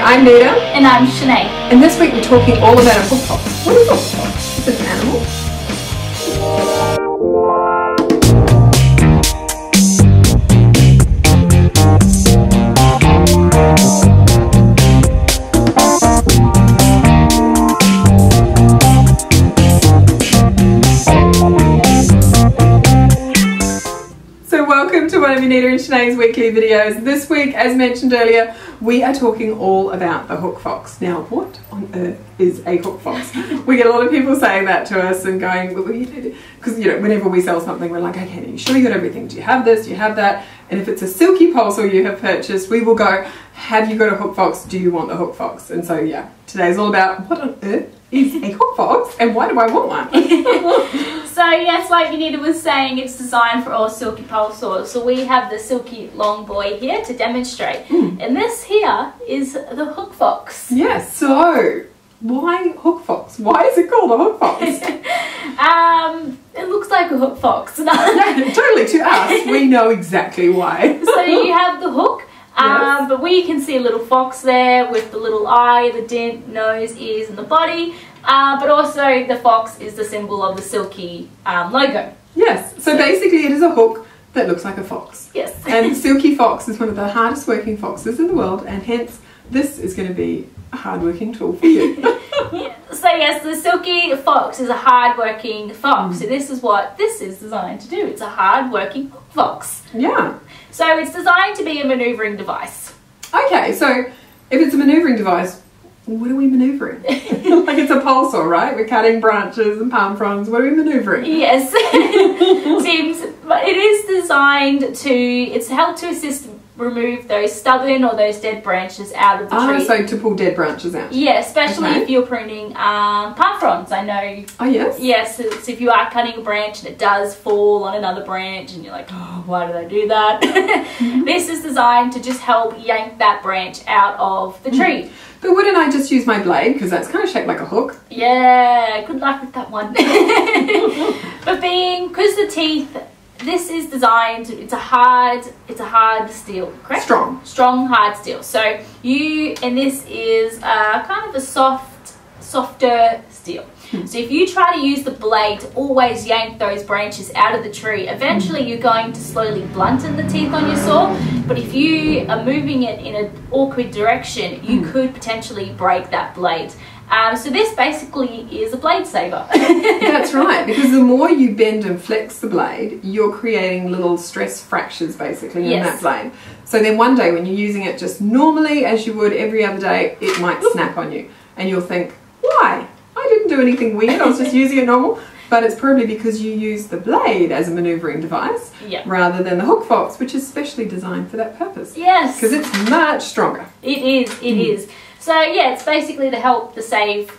Hi, I'm Nita. And I'm Shenae. And this week we're talking all about a hook fox. What is a hook fox? It's an animal. Jannita and Shenae's weekly videos. This week, as mentioned earlier, we are talking all about the hook fox. Now, what on earth is a hook fox? We get a lot of people saying that to us and going, because you know, whenever we sell something, we're like, okay, are you sure you got everything? Do you have this? Do you have that? And if it's a silky parcel you have purchased, we will go, have you got a hook fox? Do you want the hook fox? And so, yeah, today's all about what on earth is a hook fox and why do I want one? So yes, like Jannita was saying, it's designed for all silky polesaurs. So we have the Silky Longboy here to demonstrate. And this here is the hook fox. Yes, so why hook fox? Why is it called a hook fox? It looks like a hook fox. Yeah, totally, to us, we know exactly why. So you have the hook. Yes. But we can see a little fox there with the little eye, the dent, nose, ears and the body. But also the fox is the symbol of the Silky logo. Yes, so basically it is a hook that looks like a fox. Yes. And Silky Fox is one of the hardest working foxes in the world, and hence this is going to be a hard working tool for you. Yeah. So yes, the Silky Fox is a hard working fox. So this is what this is designed to do. It's a hard working fox. Yeah. So it's designed to be a manoeuvring device. Okay, so if it's a manoeuvring device, what are we manoeuvring? Like it's a polesaur, right? We're cutting branches and palm fronds. What are we manoeuvring? Yes. But it is designed to, it's helped to assist remove those stubborn or those dead branches out of the tree. So to pull dead branches out. Yeah, especially if you're pruning palm fronds. I know. Oh, yes? Yes, so if you are cutting a branch and it does fall on another branch and you're like, oh, why did I do that? This is designed to just help yank that branch out of the tree. But wouldn't I just use my blade, because that's kind of shaped like a hook? Yeah, good luck with that one. But because the teeth, this is designed, it's a hard steel, correct? Strong hard steel. So this is kind of a softer steel. So if you try to use the blade to always yank those branches out of the tree, eventually you're going to slowly blunten the teeth on your saw. But if you are moving it in an awkward direction, you could potentially break that blade. So this basically is a blade saver. That's right, because the more you bend and flex the blade, you're creating little stress fractures basically in that blade. So then one day when you're using it just normally as you would every other day, it might snap on you and you'll think, why? I didn't do anything weird, I was just using it normal. But it's probably because you use the blade as a manoeuvring device rather than the hook fox, which is specially designed for that purpose. Yes. Because it's much stronger. It is, it is. So yeah, it's basically to help to save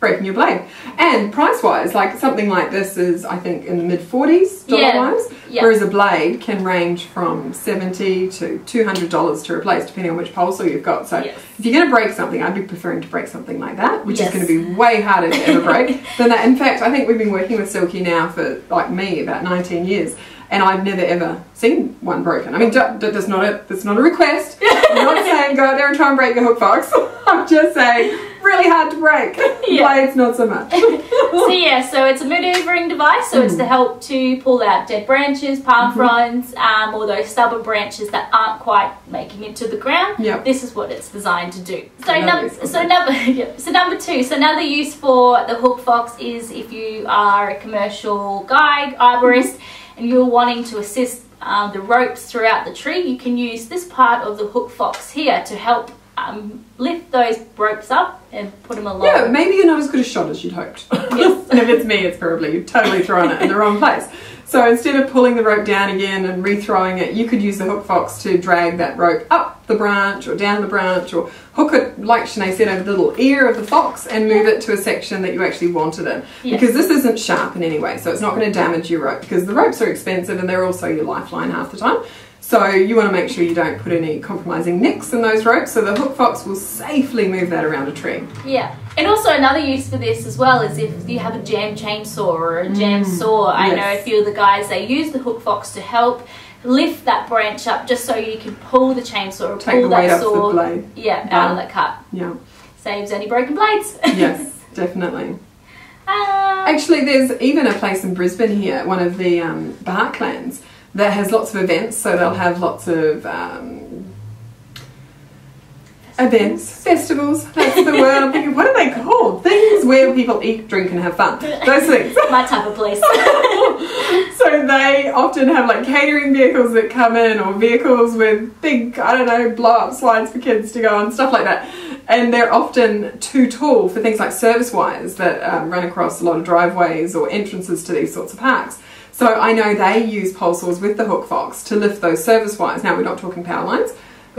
breaking your blade. And price-wise, like something like this is I think in the mid-40s dollar-wise, whereas a blade can range from $70 to $200 to replace, depending on which polesaw you've got. So if you're going to break something, I'd be preferring to break something like that, which is going to be way harder to ever break than that. In fact, I think we've been working with Silky now for, like me, about 19 years. And I've never ever seen one broken. I mean, that's not a request. I'm not saying go out there and try and break your hook fox. I'm just saying really hard to break. Blades not so much. So yeah, so it's a manoeuvring device. So it's to help to pull out dead branches, palm fronds, or those stubborn branches that aren't quite making it to the ground. This is what it's designed to do. So number two. So another use for the hook fox is if you are a commercial guide arborist. And you're wanting to assist the ropes throughout the tree, you can use this part of the hook fox here to help lift those ropes up and put them along. Yeah, maybe you're not as good a shot as you'd hoped. Yes. And if it's me, it's probably you've totally thrown it in the wrong place. So instead of pulling the rope down again and re-throwing it, you could use the hook fox to drag that rope up the branch or down the branch, or hook it, like Shenae said, over the little ear of the fox and move it to a section that you actually wanted in. Because this isn't sharp in any way, so it's not going to damage your rope, because the ropes are expensive and they're also your lifeline half the time. So you want to make sure you don't put any compromising nicks in those ropes, so the hook fox will safely move that around a tree. Yeah, and also another use for this as well is if you have a jam chainsaw or a jam saw. I know a few of the guys, they use the hook fox to help lift that branch up just so you can pull the chainsaw or pull that saw out of that cut. Yeah. Saves any broken blades. Yes, definitely. Actually, there's even a place in Brisbane here, one of the Barklands, that has lots of events, so they'll have lots of festivals, that's the word I'm thinking, what are they called? Things where people eat, drink and have fun. Those things. My type of place. So they often have like catering vehicles that come in, or vehicles with big, I don't know, blow up slides for kids to go on, stuff like that. And they're often too tall for things like service wires that run across a lot of driveways or entrances to these sorts of parks. So I know they use pole saws with the Hook Fox to lift those service wires. Now, we're not talking power lines,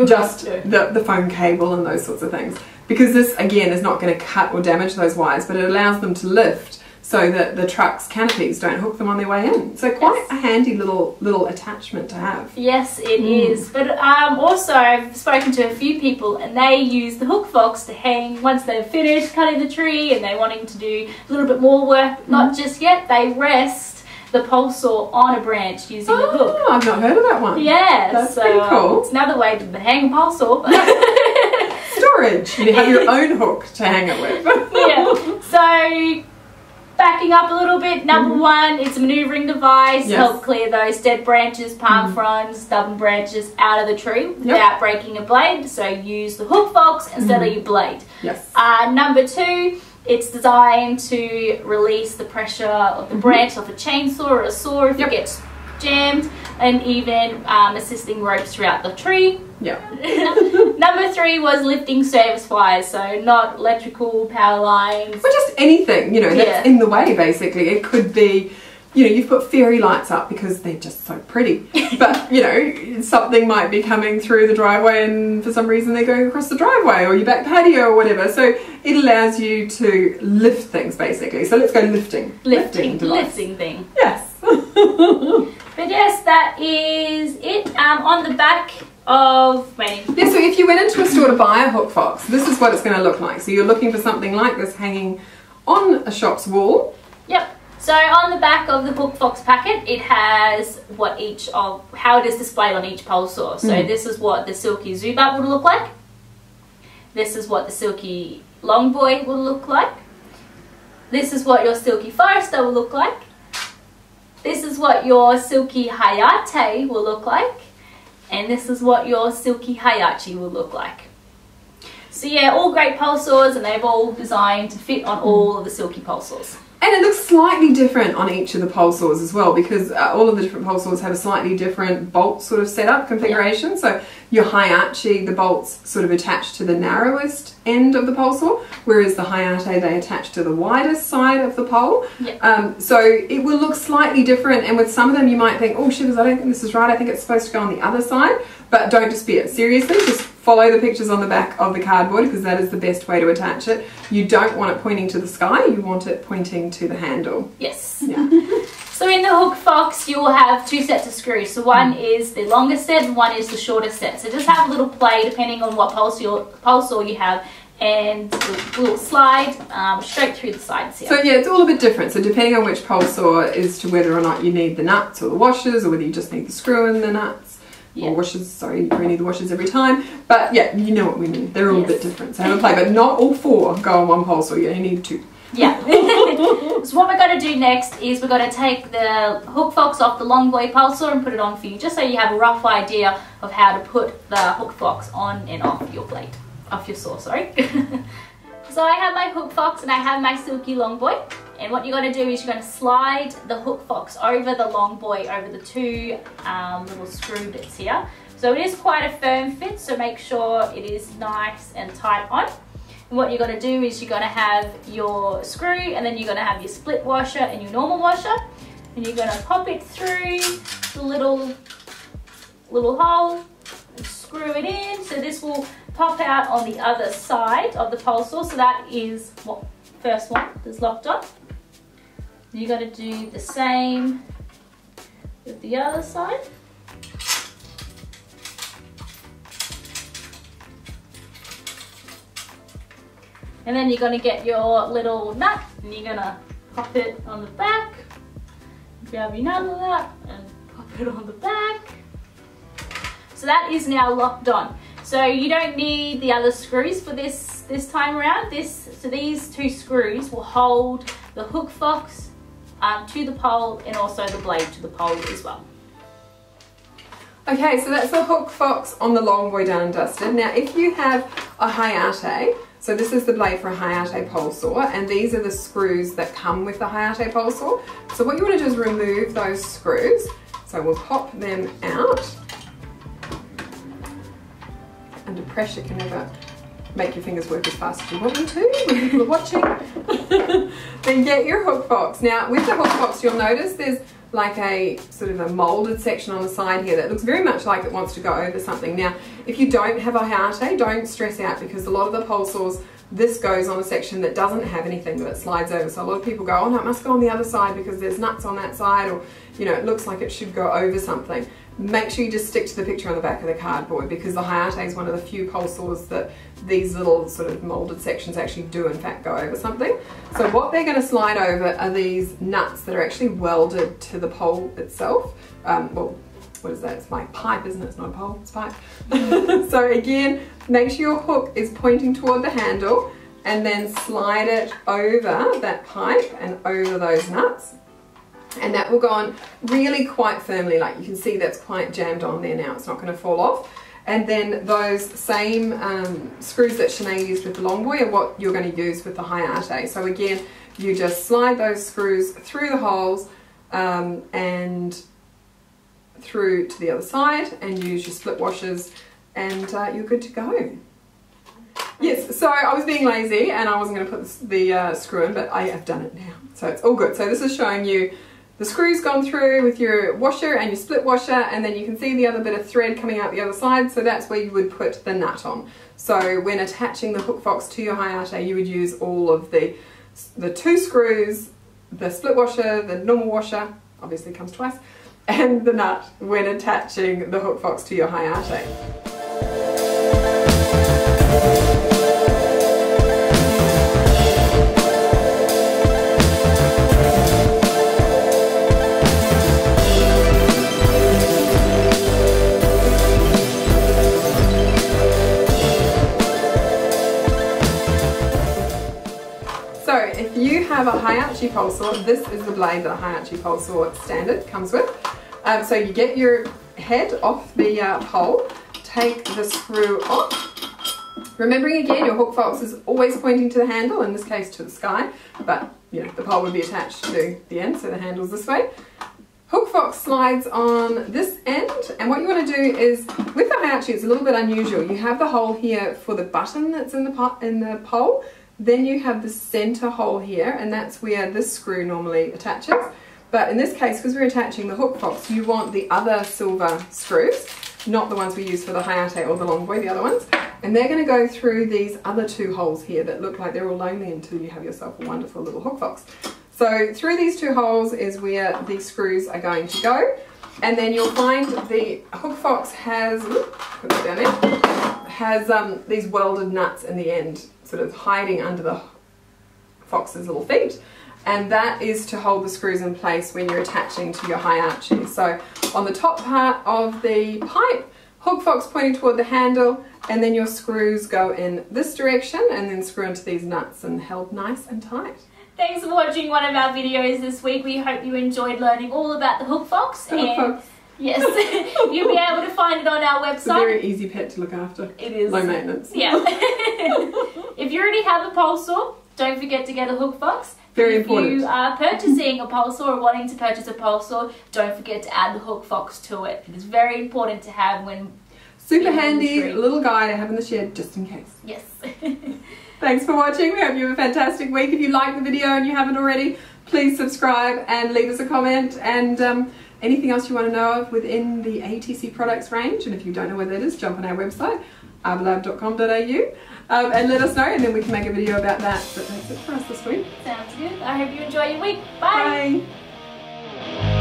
just the phone cable and those sorts of things, because this again is not going to cut or damage those wires, but it allows them to lift so that the truck's canopies don't hook them on their way in. So quite a handy little attachment to have. Yes, it is. But also I've spoken to a few people and they use the Hook Fox to hang once they've finished cutting the tree and they're wanting to do a little bit more work, not just yet, they rest the pole saw on a branch using the hook. Oh, I've not heard of that one. Yeah. That's pretty cool. It's another way to hang a pole saw. Storage. You have your own hook to hang it with. So, backing up a little bit, number one, it's a manoeuvring device. Yes. Help clear those dead branches, palm fronds, stubborn branches out of the tree without breaking a blade. So use the Hook Fox instead of your blade. Yes. Number two, it's designed to release the pressure of the branch off a chainsaw or a saw if it gets jammed, and even assisting ropes throughout the tree. Yeah. Number three was lifting service wires, so not electrical, power lines. Or just anything, you know, that's in the way basically. It could be, you know, you've put fairy lights up because they're just so pretty. But, you know, something might be coming through the driveway and for some reason they're going across the driveway or your back patio or whatever. So it allows you to lift things basically. So let's go lifting. Lifting thing. Yes. But yes, that is it. On the back of so if you went into a store to buy a Hook Fox, this is what it's going to look like. So you're looking for something like this hanging on a shop's wall. Yep. So on the back of the Hook Fox packet, it has what each of, how it is displayed on each pole saw. So this is what the Silky Zubat would look like. This is what the Silky Longboy would look like. This is what your Silky Forester will look like. This is what your Silky Hayate will look like. And this is what your Silky Hayachi will look like. So yeah, all great pole saws, and they've all designed to fit on all of the Silky pole saws. And it looks slightly different on each of the pole saws as well, because all of the different pole saws have a slightly different bolt sort of setup configuration. Yep. So your Hayachi, the bolts sort of attach to the narrowest end of the pole saw, whereas the Hayate, they attach to the widest side of the pole. Yep. So it will look slightly different, and with some of them you might think, oh shivers, I don't think this is right, I think it's supposed to go on the other side. But don't dispute it. Seriously, just follow the pictures on the back of the cardboard, because that is the best way to attach it. You don't want it pointing to the sky, you want it pointing to the handle. Yes. Yeah. So in the Hook Fox, you will have two sets of screws. So one is the longest set and one is the shortest set. So just have a little play depending on what pole saw you have, and a little slide straight through the sides here. So yeah, it's all a bit different. So depending on which pole saw is to whether or not you need the nuts or the washers, or whether you just need the screw and the nuts. Yeah. Or washers, sorry, you probably need the washers every time. But yeah, you know what we mean. They're all a bit different. So have a play, but not all four go on one pole saw. You only need two. Yeah. So what we're going to do next is we're going to take the Hook Fox off the Longboy pole saw and put it on for you, just so you have a rough idea of how to put the Hook Fox on and off your blade. Off your saw, sorry. So I have my Hook Fox and I have my Silky Longboy. And what you're going to do is you're going to slide the Hook Fox over the Longboy, over the two little screw bits here. So it is quite a firm fit, so make sure it is nice and tight on. And what you're going to do is you're going to have your screw, and then you're going to have your split washer and your normal washer. And you're going to pop it through the little hole and screw it in. So this will pop out on the other side of the pole saw. So that is what first one is locked on. You got to do the same with the other side. And then you're going to get your little nut and you're going to pop it on the back. Grab your nut of that and pop it on the back. So that is now locked on. So you don't need the other screws for this time around. So these two screws will hold the hook fox to the pole and also the blade to the pole as well. Okay, so that's the hook fox on the Longboy done and dusted. Now if you have a Hayate, so this is the blade for a Hayate pole saw, and these are the screws that come with the Hayate pole saw. So what you want to do is remove those screws. So we'll pop them out. Under pressure can never make your fingers work as fast as you want them to when people are watching. Then get your hook fox. Now with the hook fox you'll notice there's like a sort of a molded section on the side here that looks very much like it wants to go over something. Now, if you don't have a Hayate, don't stress out, because a lot of the pole saws, this goes on a section that doesn't have anything that it slides over. So a lot of people go, oh no, it must go on the other side because there's nuts on that side, or you know, it looks like it should go over something. Make sure you just stick to the picture on the back of the cardboard, because the Hayate is one of the few pole saws that these little sort of molded sections actually do in fact go over something. So what they're going to slide over are these nuts that are actually welded to the pole itself. Well, what is that? It's like pipe, isn't it? It's not a pole, it's pipe. So again, make sure your hook is pointing toward the handle and then slide it over that pipe and over those nuts. And that will go on really quite firmly, like you can see that's quite jammed on there now, it's not going to fall off. And then those same screws that Shenae used with the Longboy are what you're going to use with the Hayate. So again, you just slide those screws through the holes and through to the other side, and use your split washers, and you're good to go. Yes, so I was being lazy and I wasn't going to put the screw in, but I have done it now, so it's all good. So this is showing you the screw's gone through with your washer and your split washer, and then you can see the other bit of thread coming out the other side, so that's where you would put the nut on. So when attaching the hook fox to your Hayate, you would use all of the two screws, the split washer, the normal washer, obviously comes twice, and the nut when attaching the hook fox to your Hayate. A Hayachi pole saw, this is the blade that a Hayachi pole saw standard comes with. So you get your head off the pole, take the screw off, remembering again your hook fox is always pointing to the handle, in this case to the sky, but you know, the pole would be attached to the end, so the handle's this way. Hook fox slides on this end, and what you want to do is, with the Hayachi it's a little bit unusual, you have the hole here for the button that's in the pole. Then you have the center hole here, and that's where this screw normally attaches. But in this case, because we're attaching the hook fox, you want the other silver screws, not the ones we use for the Hayate or the Longboy, the other ones. And they're going to go through these other two holes here that look like they're all lonely until you have yourself a wonderful little hook fox. So through these two holes is where the screws are going to go. And then you'll find the hook fox has, put that down there, has these welded nuts in the end, sort of hiding under the fox's little feet, and that is to hold the screws in place when you're attaching to your Hayachi. So on the top part of the pipe, hook fox pointing toward the handle, and then your screws go in this direction and then screw into these nuts and held nice and tight. Thanks for watching one of our videos this week. We hope you enjoyed learning all about the hook fox. Yes, you'll be able to find it on our website. It's a very easy pet to look after. It is. Low maintenance. Yeah. If you already have a pole saw, don't forget to get a hook fox. Very important. If you are purchasing a pole saw or wanting to purchase a pole saw, don't forget to add the hook fox to it. It's very important to have when... Super handy little guy to have in the shed just in case. Yes. Thanks for watching. We hope you have a fantastic week. If you like the video and you haven't already, please subscribe and leave us a comment, and... anything else you want to know of within the ATC products range, and if you don't know where that is, jump on our website, arborlab.com.au, and let us know, and then we can make a video about that. But that's it for us this week. Sounds good. I hope you enjoy your week. Bye. Bye.